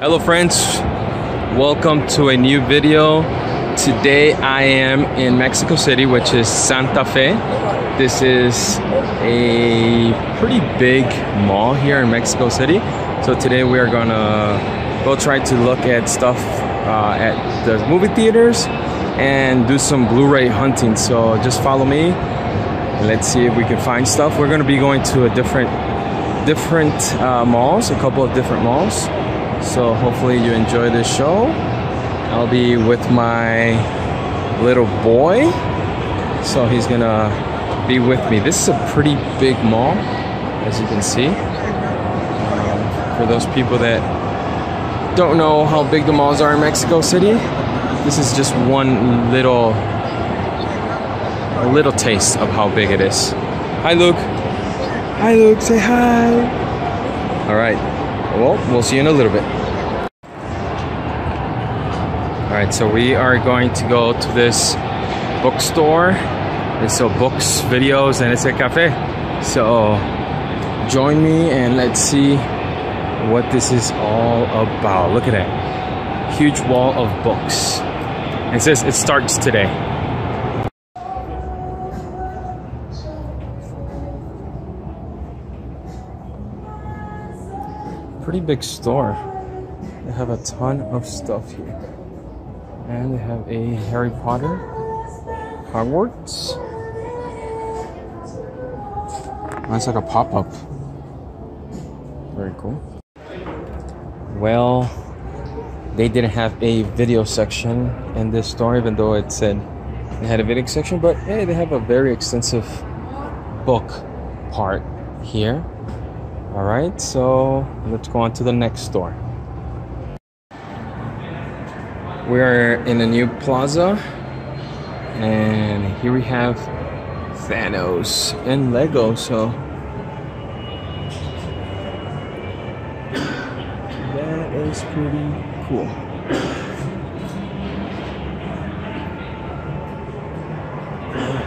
Hello friends, welcome to a new video. Today I am in Mexico City, which is Santa Fe. This is a pretty big mall here in Mexico City. So today we are gonna go try to look at stuff at the movie theaters and do some Blu-ray hunting. So just follow me and let's see if we can find stuff. We're gonna be going to a different malls, a couple of different malls. So hopefully you enjoy this show. I'll be with my little boy, so he's gonna be with me. This is a pretty big mall, as you can see. For those people that don't know how big the malls are in Mexico City, this is just one little taste of how big it is. Hi, Luke. Hi, Luke. Say hi. All right. Well, we'll see you in a little bit. All right, so we are going to go to this bookstore. They sell books, videos, and it's a cafe. So join me and let's see what this is all about. Look at that huge wall of books. It says it starts today. Pretty big store. They have a ton of stuff here, and they have a Harry Potter, Hogwarts. That's like a pop-up. Very cool. Well, they didn't have a video section in this store, even though it said they had a video section. But hey, they have a very extensive book part here. All right, so let's go on to the next store. We are in a new plaza, and here we have Thanos and Lego. So that is pretty cool.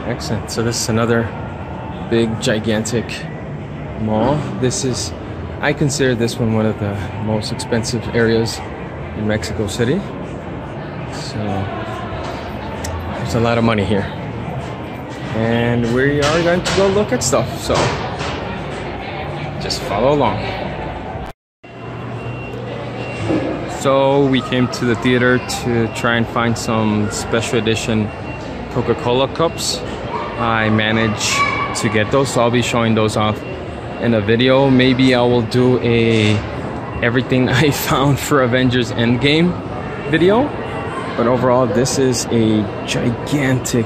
Excellent. So this is another big, gigantic mall. This is, I consider this one of the most expensive areas in Mexico City. So there's a lot of money here, and we are going to go look at stuff. So just follow along. So we came to the theater to try and find some special edition Coca-Cola cups. I managed to get those, so I'll be showing those off in a video. Maybe I will do a everything I found for Avengers Endgame video. But overall, this is a gigantic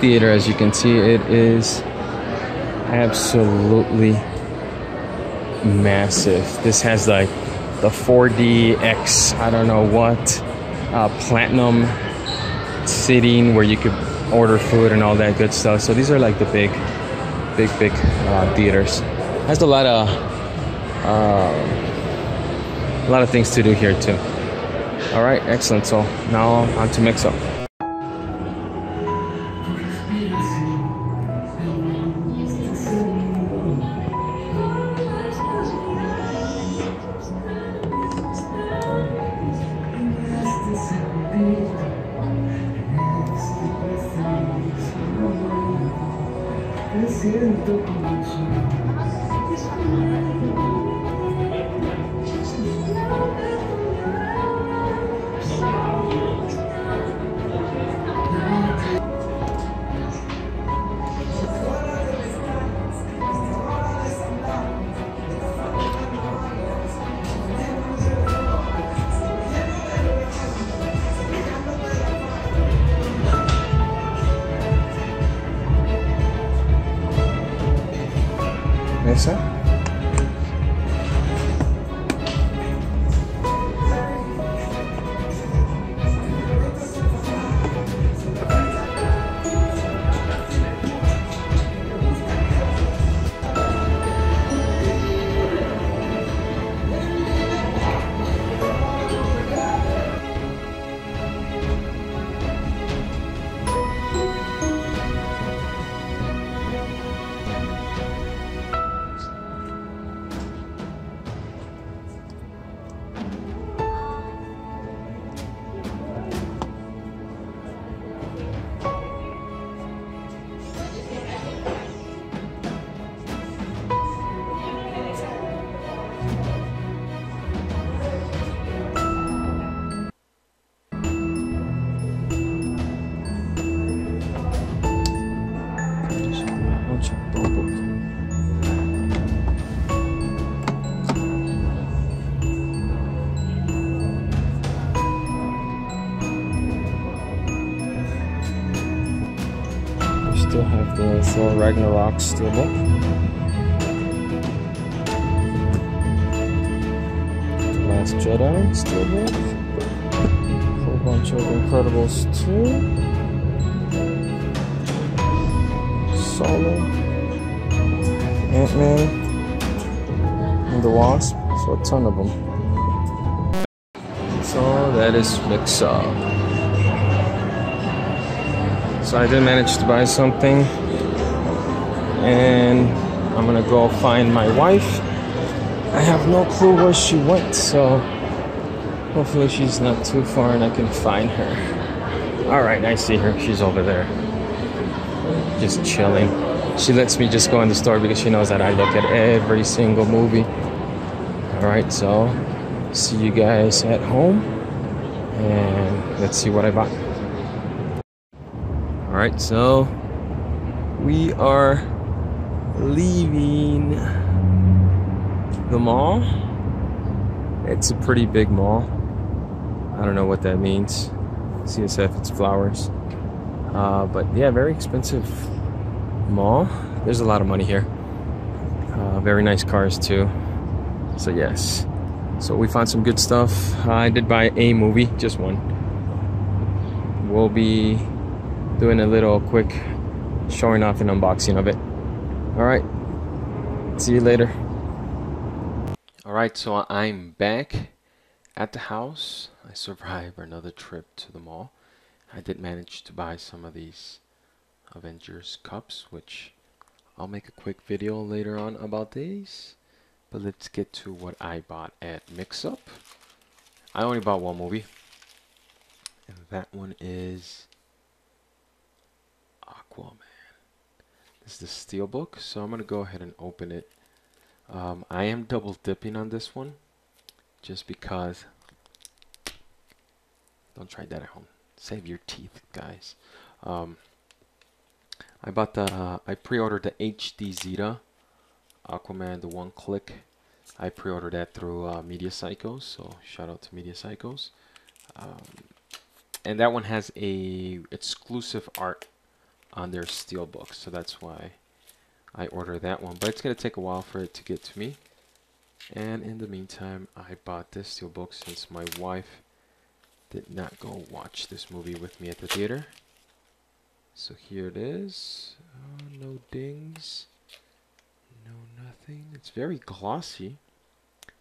theater. As you can see, it is absolutely massive. This has like the 4DX, I don't know what, platinum seating where you could order food and all that good stuff. So these are like the big theaters. Has a lot of things to do here too. All right, excellent. So now on to Mixup. Still have the Thor Ragnarok Steelbook, The Last Jedi Steelbook, a whole bunch of Incredibles 2, Solo, Ant-Man, and the Wasp, so a ton of them. So that is Mixup. So I did manage to buy something, and I'm gonna go find my wife. I have no clue where she went, so hopefully she's not too far and I can find her. All right, I see her. She's over there, just chilling. She lets me just go in the store because she knows that I look at every single movie. All right, so see you guys at home, and let's see what I bought. Alright, so we are leaving the mall. It's a pretty big mall. I don't know what that means. CSF, it's flowers. But yeah, very expensive mall. There's a lot of money here. Very nice cars too. So yes. So we found some good stuff. I did buy a movie, just one. We'll be doing a little quick showing off and unboxing of it. All right, see you later. All right, so I'm back at the house. I survived another trip to the mall. I did manage to buy some of these Avengers cups, which I'll make a quick video later on about these. But let's get to what I bought at Mixup. I only bought one movie, and that one is Aquaman. This is the Steelbook, so I'm gonna go ahead and open it. I am double dipping on this one, just because. Don't try that at home. Save your teeth, guys. I bought the. I pre-ordered the HDzeta Aquaman, the one click. I pre-ordered that through Media Psychos, so shout out to Media Psychos. And that one has a exclusive art on their Steelbook, so that's why I ordered that one, but it's gonna take a while for it to get to me. And in the meantime, I bought this Steelbook since my wife did not go watch this movie with me at the theater. So here it is. No dings, no nothing. It's very glossy,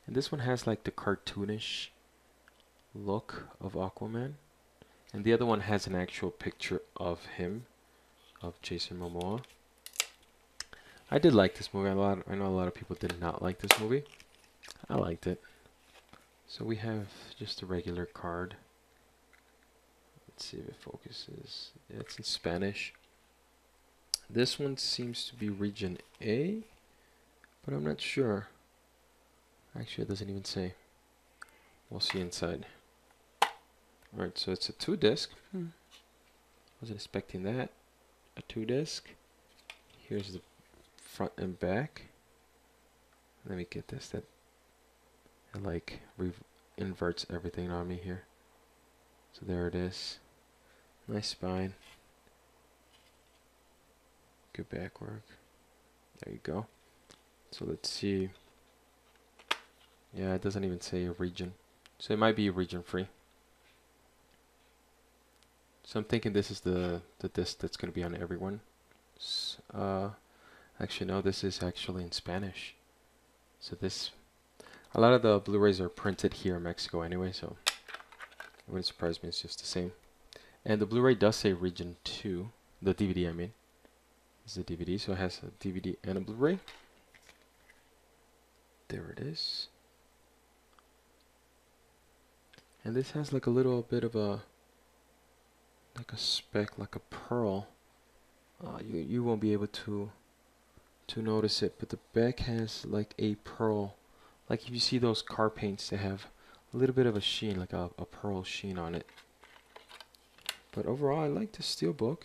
and this one has like the cartoonish look of Aquaman, and the other one has an actual picture of him, of Jason Momoa. I did like this movie a lot. I know a lot of people did not like this movie. I liked it. So we have just a regular card. Let's see if it focuses. It's in Spanish. This one seems to be region A, but I'm not sure. Actually, it doesn't even say. We'll see inside. Alright, so it's a 2-disc. Wasn't expecting that. A 2-disc. Here's the front and back. Let me get this. That it like inverts everything on me here. So there it is. Nice spine. Good back work. There you go. So let's see. Yeah, it doesn't even say a region. So it might be region free. So I'm thinking this is the disc that's going to be on everyone. Actually, no, this is actually in Spanish. So this, a lot of the Blu-rays are printed here in Mexico anyway, so it wouldn't surprise me, it's just the same. And the Blu-ray does say Region 2, the DVD I mean. This is the DVD, so it has a DVD and a Blu-ray. There it is. And this has like a little bit of a, like a speck, like a pearl. You won't be able to notice it, but the back has like a pearl. Like if you see those car paints, they have a little bit of a sheen, like a pearl sheen on it. But overall, I like the Steelbook.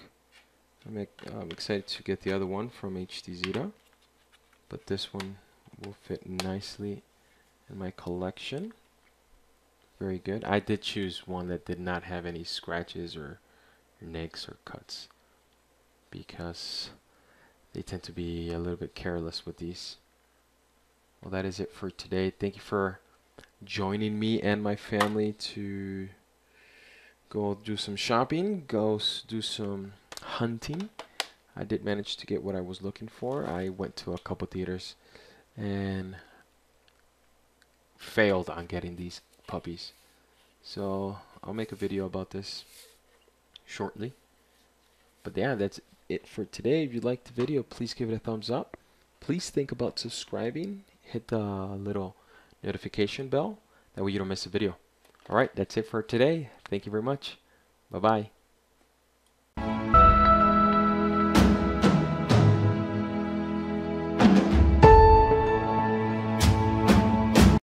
I'm excited to get the other one from HDzeta, but this one will fit nicely in my collection. Very good. I did choose one that did not have any scratches or nicks or cuts, because they tend to be a little bit careless with these. Well, that is it for today. Thank you for joining me and my family to go do some shopping, go do some hunting. I did manage to get what I was looking for. I went to a couple theaters and failed on getting these puppies. So I'll make a video about this shortly. But yeah, that's it for today. If you liked the video, please give it a thumbs up. Please think about subscribing. Hit the little notification bell. That way you don't miss a video. All right, that's it for today. Thank you very much. Bye-bye.